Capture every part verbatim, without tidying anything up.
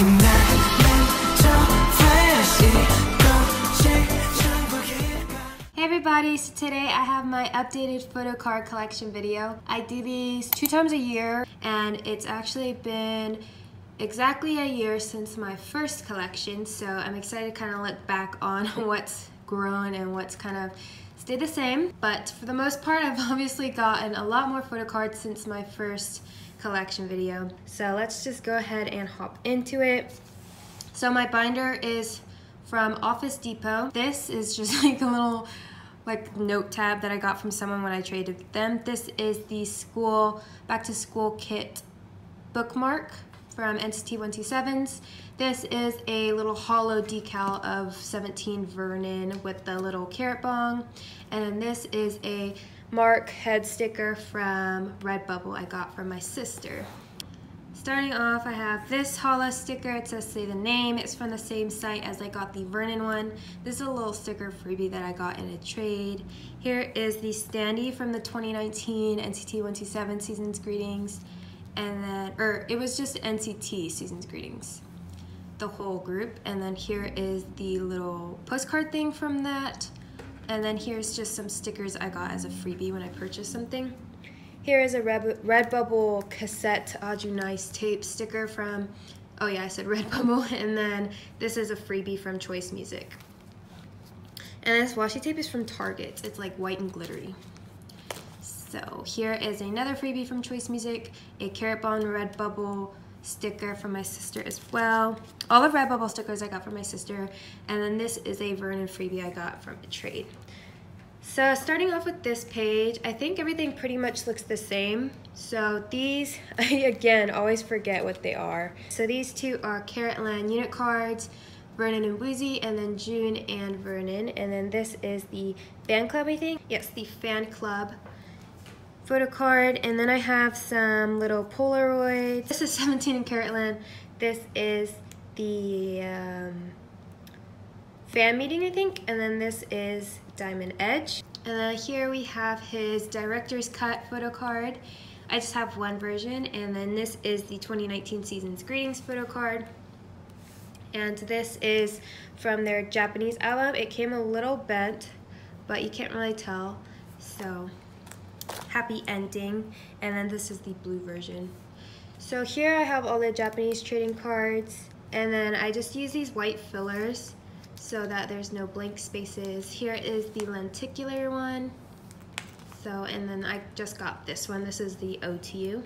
Hey everybody, so today I have my updated photo card collection video. I do these two times a year and it's actually been exactly a year since my first collection, so I'm excited to kind of look back on what's grown and what's kind of stayed the same. But for the most part, I've obviously gotten a lot more photo cards since my first collection video. So let's just go ahead and hop into it. So my binder is from Office Depot. This is just like a little like note tab that I got from someone when I traded them. This is the school back to school kit bookmark from N C T one twenty-sevens. This is a little hollow decal of seventeen Vernon with the little carrot bong. And then this is a Mark head sticker from Redbubble I got from my sister. Starting off, I have this hollow sticker. It says say the name. It's from the same site as I got the Vernon one. This is a little sticker freebie that I got in a trade. Here is the standee from the twenty nineteen N C T one twenty-seven Season's Greetings. And then, or it was just N C T Season's Greetings, the whole group. And then here is the little postcard thing from that. And then here's just some stickers I got as a freebie when I purchased something. Here is a Red, Redbubble cassette Aju Nice tape sticker from, oh yeah, I said Redbubble. And then this is a freebie from Choice Music. And this washi tape is from Target. It's like white and glittery. So here is another freebie from Choice Music, a Carrot Bomb Redbubble sticker from my sister as well. All the Redbubble stickers I got from my sister, and then this is a Vernon freebie I got from a trade. So starting off with this page, I think everything pretty much looks the same. So these, I again always forget what they are. So these two are Caratland unit cards, Vernon and Woozy, and then June and Vernon. And then this is the fan club, I think. Yes, the fan club photo card. And then I have some little Polaroids. This is seventeen in Caratland. This is the um, fan meeting, I think. And then this is Diamond Edge. And then here we have his director's cut photo card. I just have one version. And then this is the twenty nineteen Season's Greetings photo card. And this is from their Japanese album. It came a little bent, but you can't really tell. So happy ending. And then this is the blue version. So here I have all the Japanese trading cards, and then I just use these white fillers so that there's no blank spaces. Here is the lenticular one. So, and then I just got this one. This is the O T U.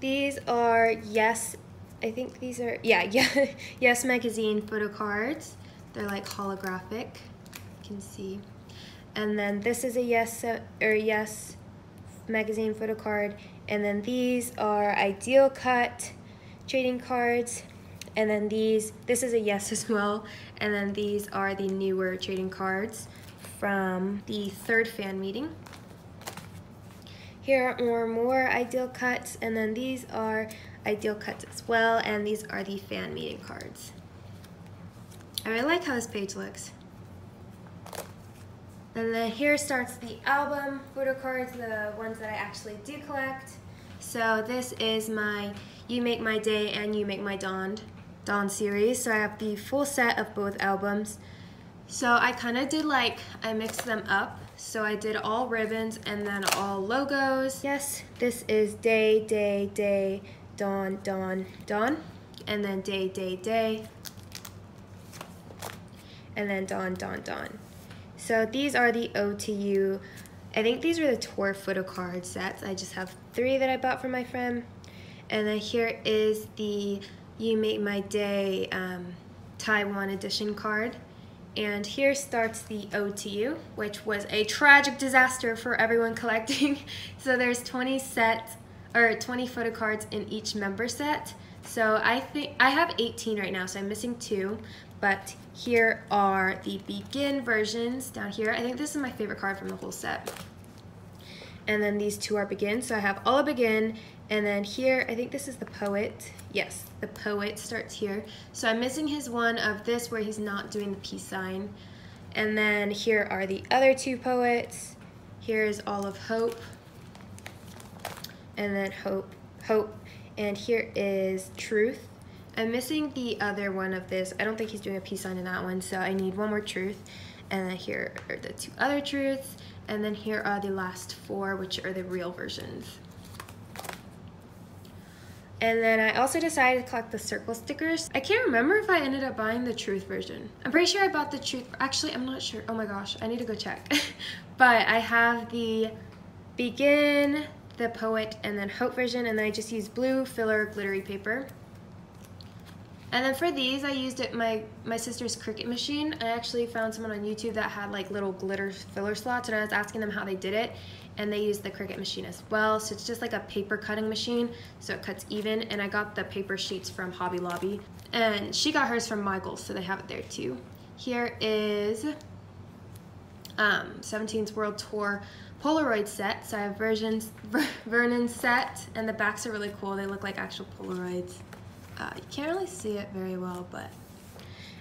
These are Yes, I think these are, yeah, yeah, Yes magazine photo cards. They're like holographic, you can see. And then this is a Yes or Yes magazine photo card. And then these are Ideal Cut trading cards. And then these, this is a Yes as well. And then these are the newer trading cards from the third fan meeting. Here are more, more Ideal Cuts. And then these are Ideal Cuts as well. And these are the fan meeting cards. I really like how this page looks. And then here starts the album photo cards, the ones that I actually do collect. So this is my You Make My Day and You Make My Dawn, Dawn series. So I have the full set of both albums. So I kind of did like, I mixed them up. So I did all ribbons and then all logos. Yes, this is Day, Day, Day, Dawn, Dawn, Dawn. And then Day, Day, Day. And then Dawn, Dawn, Dawn. So these are the O T U. I think these are the tour photo card sets. I just have three that I bought from my friend. And then here is the You Make My Day um, Taiwan edition card. And here starts the O T U, which was a tragic disaster for everyone collecting. So there's twenty sets, or twenty photo cards in each member set. So I think I have eighteen right now, so I'm missing two. But here are the Begin versions down here. I think this is my favorite card from the whole set. And then these two are Begin. So I have all of Begin. And then here, I think this is the Poet. Yes, the Poet starts here. So I'm missing his one of this where he's not doing the peace sign. And then here are the other two Poets. Here is all of Hope. And then Hope, Hope. And here is Truth. I'm missing the other one of this. I don't think he's doing a peace sign in that one, so I need one more Truth. And then here are the two other Truths. And then here are the last four, which are the real versions. And then I also decided to collect the circle stickers. I can't remember if I ended up buying the Truth version. I'm pretty sure I bought the Truth. Actually, I'm not sure. Oh my gosh, I need to go check. But I have the Begin, the Poet, and then Hope version. And then I just used blue filler glittery paper. And then for these, I used it my my sister's Cricut machine. I actually found someone on YouTube that had like little glitter filler slots, and I was asking them how they did it, and they used the Cricut machine as well. So it's just like a paper cutting machine, so it cuts even. And I got the paper sheets from Hobby Lobby, and she got hers from Michael's, so they have it there too. Here is um, seventeen's World Tour Polaroid set. So I have versions, Vernon's set, and the backs are really cool. They look like actual Polaroids. Uh, you can't really see it very well, but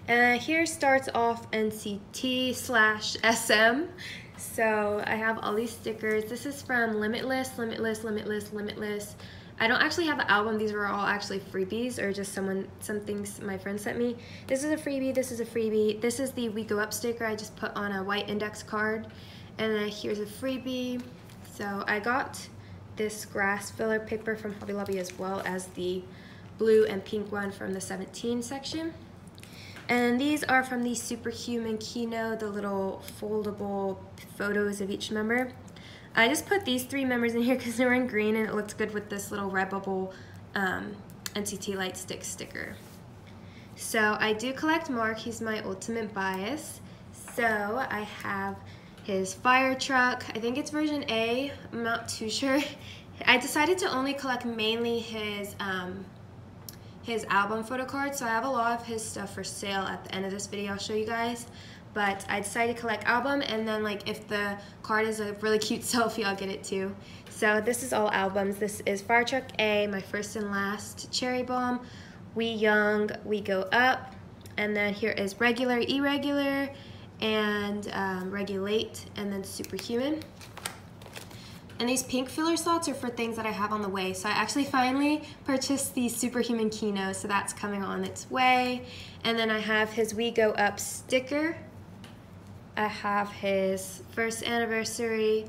and uh, here starts off N C T slash S M. So I have all these stickers. This is from Limitless, Limitless, Limitless, Limitless. I don't actually have an album. These were all actually freebies, or just someone, some things my friend sent me. This is a freebie. This is a freebie. This is the We Go Up sticker. I just put on a white index card, and then here's a freebie. So I got this grass filler paper from Hobby Lobby, as well as the blue and pink one from the seventeen section. And these are from the Superhuman Keynote, the little foldable photos of each member. I just put these three members in here because they were in green and it looks good with this little Redbubble um, N C T Light Stick sticker. So I do collect Mark, he's my ultimate bias. So I have his Fire Truck, I think it's version A, I'm not too sure. I decided to only collect mainly his um, his album photo cards, so I have a lot of his stuff for sale at the end of this video, I'll show you guys. But I decided to collect album, and then like if the card is a really cute selfie, I'll get it too. So this is all albums. This is Fire Truck A, My First and Last, Cherry Bomb, We Young, We Go Up, and then here is Regular, Irregular, and um, Regulate, and then Superhuman. And these pink filler slots are for things that I have on the way. So I actually finally purchased the Superhuman Kino, so that's coming on its way. And then I have his We Go Up sticker. I have his first anniversary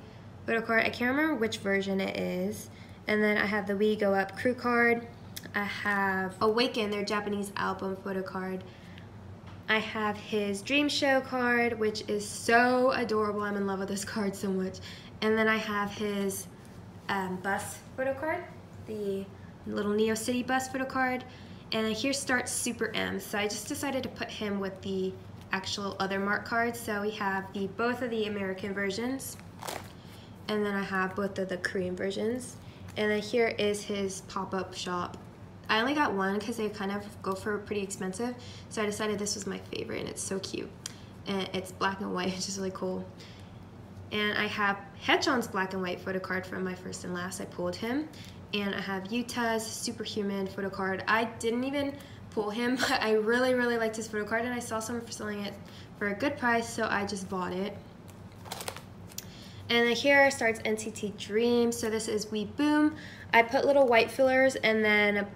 photo card. I can't remember which version it is. And then I have the We Go Up crew card. I have Awaken, their Japanese album photo card. I have his Dream Show card, which is so adorable. I'm in love with this card so much. And then I have his um, bus photo card, the little Neo City bus photo card. And then here starts Super M. So I just decided to put him with the actual other Mark cards. So we have the both of the American versions. And then I have both of the Korean versions. And then here is his pop-up shop. I only got one because they kind of go for pretty expensive. So I decided this was my favorite and it's so cute. And it's black and white, which is really cool. And I have Hechon's black and white photo card from My First and Last. I pulled him. And I have Yuta's Superhuman photo card. I didn't even pull him, but I really, really liked his photo card, and I saw someone selling it for a good price, so I just bought it. And then here starts N C T Dream. So this is We Boom. I put little white fillers and then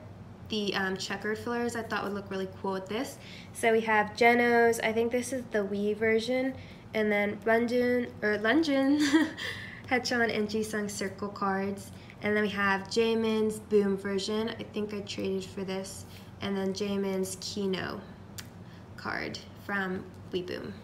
the um, checkered fillers I thought would look really cool with this. So we have Geno's. I think this is the We version. And then Runjun, or Lunjun, Hechon and Jisung circle cards. And then we have Jaemin's Boom version. I think I traded for this. And then Jaemin's Kino card from We Boom.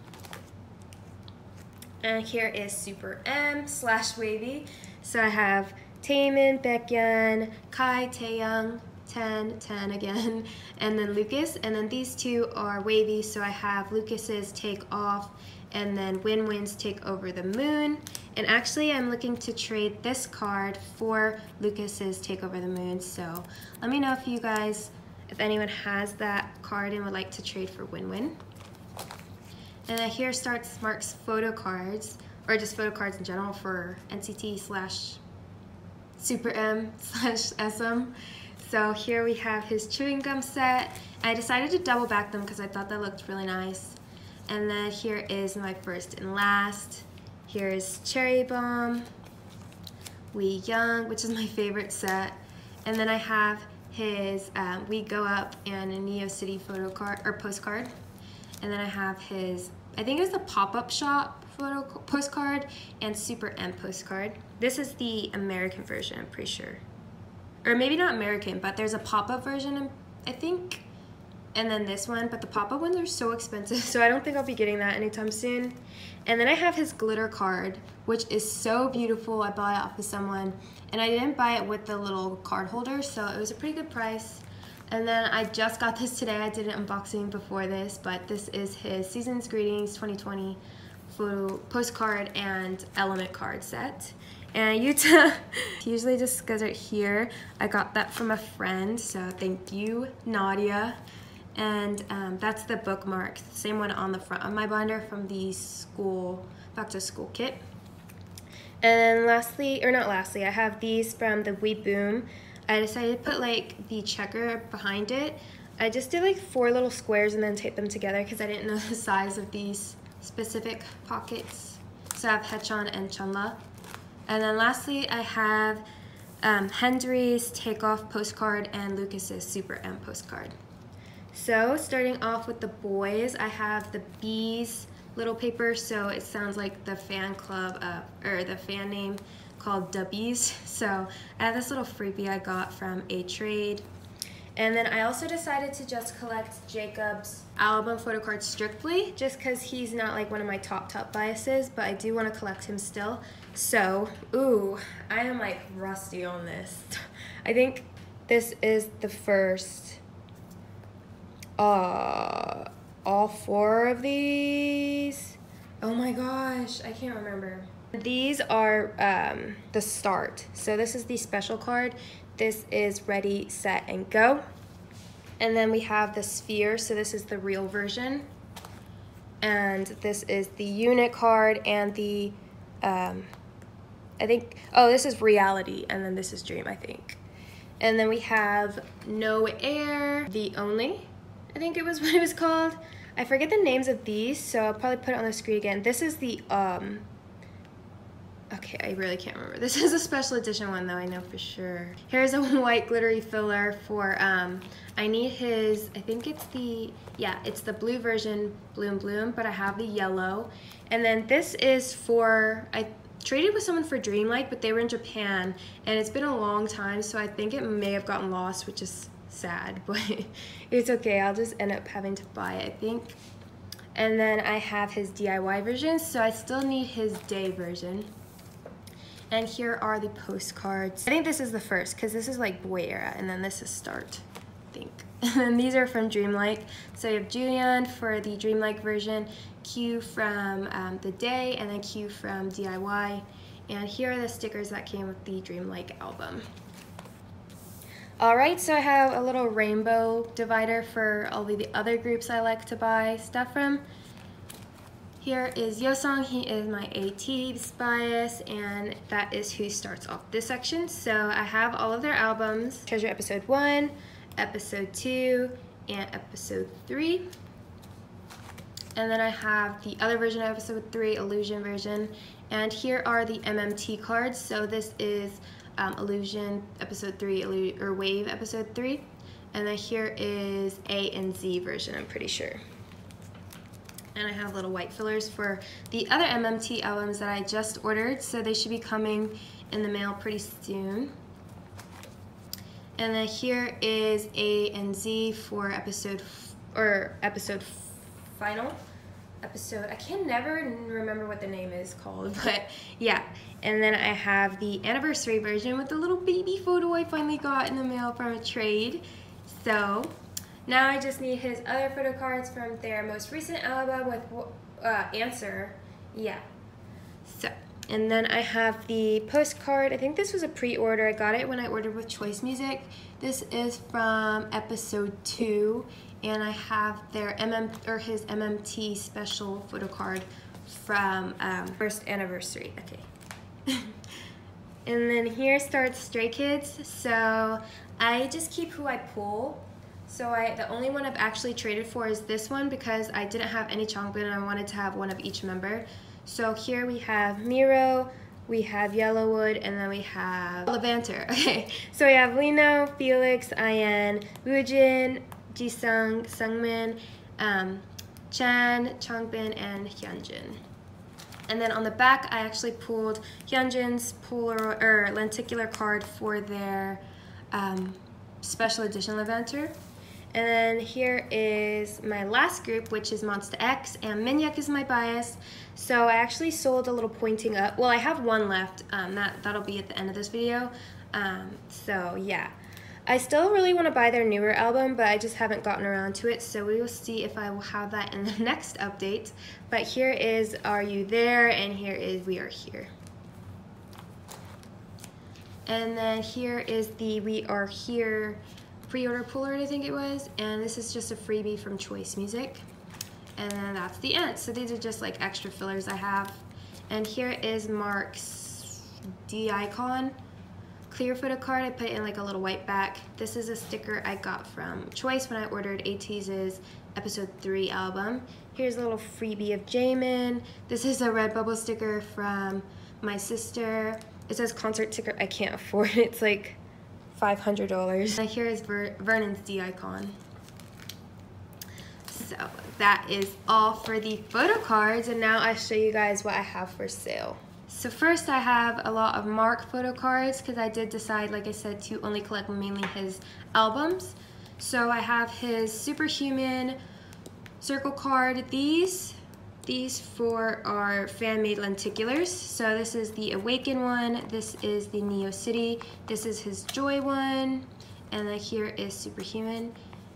And here is Super M slash WayV. So I have Taemin, Baekhyun, Kai, Taeyoung, Ten, Ten again, and then Lucas. And then these two are WayV. So I have Lucas's Take Off, and then Win-Win's Take Over the Moon. And actually I'm looking to trade this card for Lucas's Take Over the Moon, so let me know if you guys, if anyone has that card and would like to trade for Win-Win. And then here starts Mark's photo cards, or just photo cards in general for N C T slash Super M slash S M. So here we have his Chewing Gum set. I decided to double back them because I thought that looked really nice. And then here is My First and Last. Here is Cherry Bomb, We Young, which is my favorite set. And then I have his um, We Go Up and a Neo City photo card or postcard. And then I have his, I think it was the pop-up shop photo postcard and Super M postcard. This is the American version, I'm pretty sure. Or maybe not American, but there's a pop-up version, I think. And then this one, but the pop-up ones are so expensive, so I don't think I'll be getting that anytime soon. And then I have his glitter card, which is so beautiful. I bought it off of someone, and I didn't buy it with the little card holder, so it was a pretty good price. And then I just got this today. I did an unboxing before this, but this is his Season's Greetings twenty twenty photo postcard and element card set. And Utah usually just goes right here. I got that from a friend, so thank you, Nadia. And um, that's the bookmark, same one on the front of my binder from the school, back to school kit. And lastly, or not lastly, I have these from the We Boom. I decided to put like the checker behind it. I just did like four little squares and then taped them together because I didn't know the size of these specific pockets. So I have Haechan and Chunla. And then lastly, I have um, Hendry's Takeoff postcard and Lucas's Super M postcard. So starting off with the boys, I have the B's little paper, so it sounds like the fan club uh, or the fan name called Dubbies. So I have this little freebie I got from A Trade. And then I also decided to just collect Jacob's album photo card strictly, just because he's not like one of my top top biases, but I do want to collect him still. So, ooh, I am like rusty on this. I think this is the first Uh, all four of these. Oh my gosh, I can't remember. These are um, the start. So this is the special card. This is Ready, Set, and Go. And then we have the sphere. So this is the real version. And this is the unit card and the, um, I think, oh, this is reality. And then this is dream, I think. And then we have No Air, The Only, I think it was what it was called. I forget the names of these, so I'll probably put it on the screen again. This is the, um, okay, I really can't remember. This is a special edition one though, I know for sure. Here's a white glittery filler for, um, I need his, I think it's the, yeah, it's the blue version, Bloom Bloom, but I have the yellow. And then this is for, I traded with someone for Dreamlike, but they were in Japan, and it's been a long time, so I think it may have gotten lost, which is sad, but it's okay. I'll just end up having to buy it, I think. And then I have his D I Y version, so I still need his day version. And here are the postcards. I think this is the first, because this is like boy era, and then this is start, I think. And these are from Dreamlike. So you have Julian for the Dreamlike version, Q from um, the day, and then Q from D I Y. And here are the stickers that came with the Dreamlike album. Alright, so I have a little rainbow divider for all the other groups I like to buy stuff from. Here is Yosong, he is my A T bias, and that is who starts off this section. So I have all of their albums, Treasure Episode one, Episode two, and Episode three. And then I have the other version of Episode three, Illusion version. And here are the M M T cards, so this is Um, Illusion Episode three, Illu or WayV Episode three, and then here is A and Z version, I'm pretty sure. And I have little white fillers for the other M M T albums that I just ordered, so they should be coming in the mail pretty soon. And then here is A and Z for episode, f or episode f final. Episode, I can never remember what the name is called, but yeah. And then I have the anniversary version with the little baby photo I finally got in the mail from a trade. So now I just need his other photo cards from their most recent album with uh, Answer. Yeah. So, and then I have the postcard. I think this was a pre-order. I got it when I ordered with Choice Music. This is from Episode two. And I have their M M or his M M T special photo card from um, first anniversary. Okay. And then here starts Stray Kids. So I just keep who I pull. So I the only one I've actually traded for is this one because I didn't have any Chongbin and I wanted to have one of each member. So here we have Miro, we have Yellowwood, and then we have Levanter. Okay, so we have Lino, Felix, Ian, Woojin, Jisung, Sungmin, um, Chan, Changbin, and Hyunjin. And then on the back, I actually pulled Hyunjin's polar, er, lenticular card for their um, special edition Levanter. And then here is my last group, which is Monsta X, and Minhyuk is my bias. So I actually sold a little pointing up. Well, I have one left. Um, that, that'll be at the end of this video. Um, so yeah. I still really want to buy their newer album, but I just haven't gotten around to it, so we will see if I will have that in the next update. But here is Are You There, and here is We Are Here. And then here is the We Are Here pre-order Polaroid, I think it was, and this is just a freebie from Choice Music. And then that's the end. So these are just like extra fillers I have. And here is Mark's D-Icon clear photo card. I put it in like a little white back. This is a sticker I got from Choice when I ordered A T's Episode three album. Here's a little freebie of Jamin. This is a Redbubble sticker from my sister. It says concert ticket. I can't afford it. It's like five hundred dollars. And here is Ver Vernon's D-Icon. So that is all for the photo cards, and now I show you guys what I have for sale. So first I have a lot of Mark photo cards because I did decide, like I said, to only collect mainly his albums. So I have his Superhuman circle card. These, these four are fan-made lenticulars. So this is the Awaken one, this is the Neo City, this is his Joy one, and then here is Superhuman.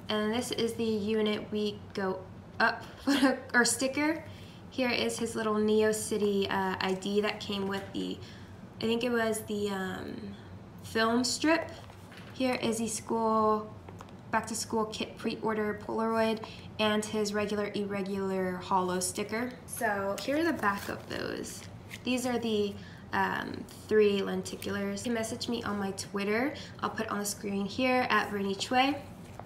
And this is the unit We Go Up photo or sticker. Here is his little Neo City uh, I D that came with the, I think it was the um, film strip. Here is the school, back to school kit pre-order Polaroid and his regular Irregular holo sticker. So here are the back of those. These are the um, three lenticulars. You can message me on my Twitter. I'll put it on the screen here at Vernie Chue.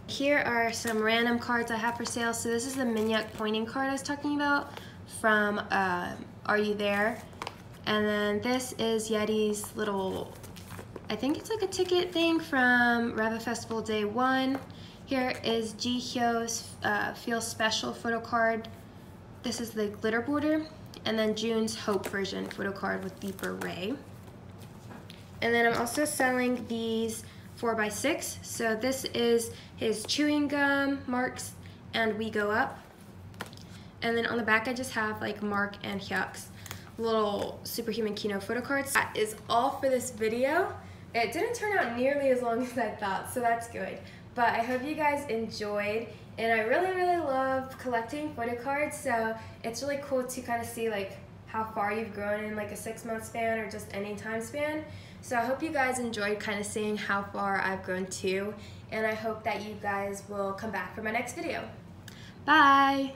Here are some random cards I have for sale. So this is the Minhyuk pointing card I was talking about from uh, Are You There? And then this is Yeti's little, I think it's like a ticket thing from Rava Festival Day one. Here is Jihyo's uh, Feel Special photo card. This is the glitter border. And then June's Hope version photo card with the beret. And then I'm also selling these four by six. So this is his Chewing Gum, Mark's, and We Go Up. And then on the back I just have like Mark and Hyuk's little Superhuman Kino photo cards. That is all for this video. It didn't turn out nearly as long as I thought, so that's good. But I hope you guys enjoyed, and I really, really love collecting photo cards, so it's really cool to kind of see like how far you've grown in like a six month span or just any time span. So I hope you guys enjoyed kind of seeing how far I've grown too, and I hope that you guys will come back for my next video. Bye!